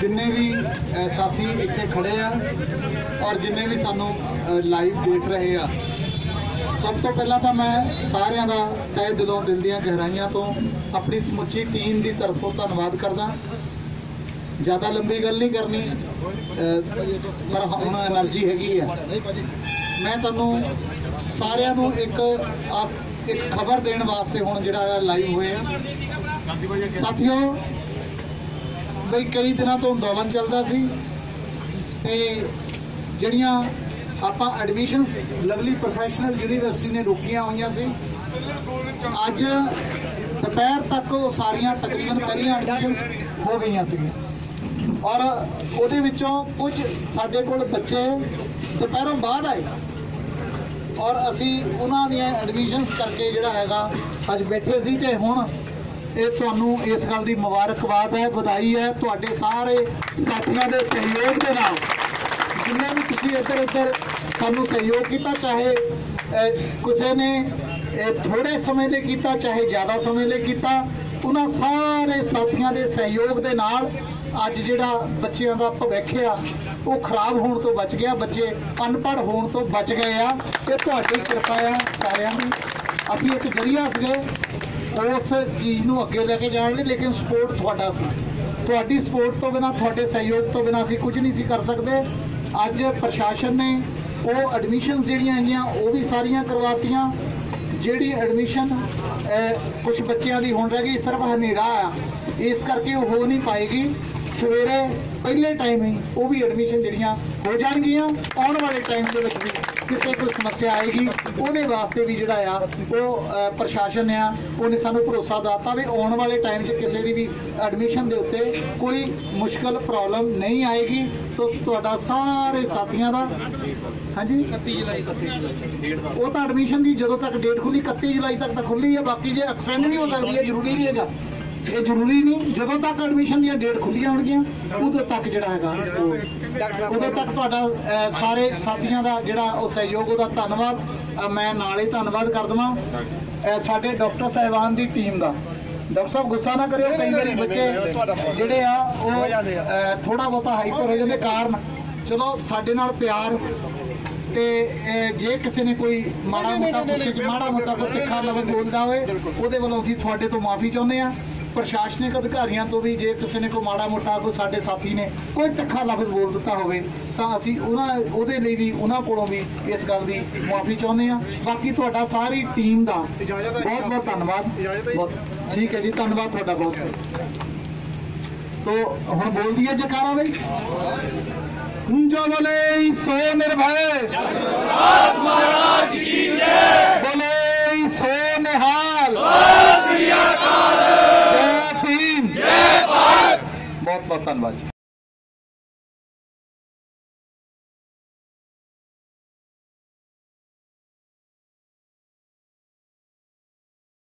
जिन्हें भी साथी इतने खड़े हैं और जिन्हें भी सानू लाइव देख रहे हैं, सब तो पहला तो मैं सारिया का तय दिलों दिल दियाँ गहराइया तो अपनी समुची टीम की तरफों धन्यवाद करदा। ज़्यादा लंबी गल नहीं करनी, पर हम एनर्जी हैगी है। मैं तुहानू सारिया नू एक खबर देने वास्ते हुण जिहड़ा लाइव होए आ। साथियों बई कई दिनों तो अंदोलन चलदा सी ते जिहड़ियां आपा एडमिशनस लवली प्रोफेशनल यूनिवर्सिटी ने रोकिया हुई सी, अज दोपहर तक वो सारिया तकरीबन पहलियां एडमिशनस हो गई सी और उहदे विचों कुछ साडे कोल बच्चे दोपहरों बाद आए और असी उन्हां दीआं एडमिशनस करके जिहड़ा हैगा अज बैठे सी ते हुण ये तुहानू इस गल दी मुबारकबाद है, बधाई है। तुहाडे सारे साथियों दे सहयोग दे नाल जिन्हें भी किसी इधर उधर सानू सहयोग किया, चाहे किसी ने थोड़े समय ले किया चाहे ज़्यादा समय ले किया, उन्होंने सारे साथियों के सहयोग के नाल अज जिहड़ा बच्चों का भविख आ वो खराब होने तो बच गया, बच्चे अनपढ़ होने तो बच गए आ। ये तुहाडी कृपा आ सारियां दी। असीं एक जरिया सीगे उस चीज़ नूं अगे लैके जाण लई, लेकिन सपोर्ट तुहाडा सी। तुहाडी सपोर्ट तो बिना तुहाडे सहयोग तो बिना असीं कुछ नहीं सी कर सकदे। अज प्रशासन ने वो एडमिशन जिहड़ियां आईयां वो भी सारियां करवातियां। जिहड़ी एडमिशन कुछ बच्चों की हुण रह गई, सिर्फ हनेरा इस करके हो नहीं पाएगी, सवेरे पहले टाइम ही वो भी एडमिशन जिहड़ियां हो जाणगियां। आने वाले टाइम के भी किसी कोई समस्या आएगी वो वास्ते भी जिहड़ा आ प्रशासन आ उन्हें सानू भरोसा दिता भी आने वाले टाइम से किसी की भी एडमिशन के उत्ते कोई मुश्किल प्रॉब्लम नहीं आएगी। तो सारे साथियों का हाँ जी 31 जुलाई तक वो तो एडमिशन की जो तक डेट खुली 31 जुलाई तक तो खुली है, बाकी जो एक्सटेंड भी हो सकती है, जरूरी नहीं है। ये जरूरी नहीं, जो तक एडमिशन दी डेट खुलियां होणगियां उदों तक जिहड़ा हैगा उदों तक तुहाडा सारे साथियों का जिहड़ा सहयोग उहदा धन्नवाद। मैं नाल ही धन्नवाद कर देवां साडे डॉक्टर साहिबान की टीम का। डॉक्टर साहब गुस्सा ना करियो, कई बार बच्चे जिहड़े आ वो थोड़ा बहुत हाइपर हो जाते कारण चलो साडे नाल प्यार ते जे किसी ने कोई माड़ा मोटा तिखा लफ्ज़ बोलता होए उहदे वल्लों असीं तुहाडे तो माफ़ी चाहुंदे आ। प्रशासनिक अधिकारियों तो भी जे किसी ने कोई माड़ा मोटा कोई साडे साथी ने कोई तिखा लफ्ज़ बोल दिता होवे तां असीं उहदे लई भी उन्हां कोलों भी इस गल दी माफ़ी चाहुंदे आ। बाकी तुहाडा सारी टीम दा बहुत बहुत धन्नवाद। ठीक है जी, धन्नवाद तुहाडा बहुत। तो हुण बोल दीए जयकारा बई जो बोले सो निर्भय महाराज की जय, बोले सो निहाल। जय भीम, जय भारत। बहुत बहुत धन्यवाद।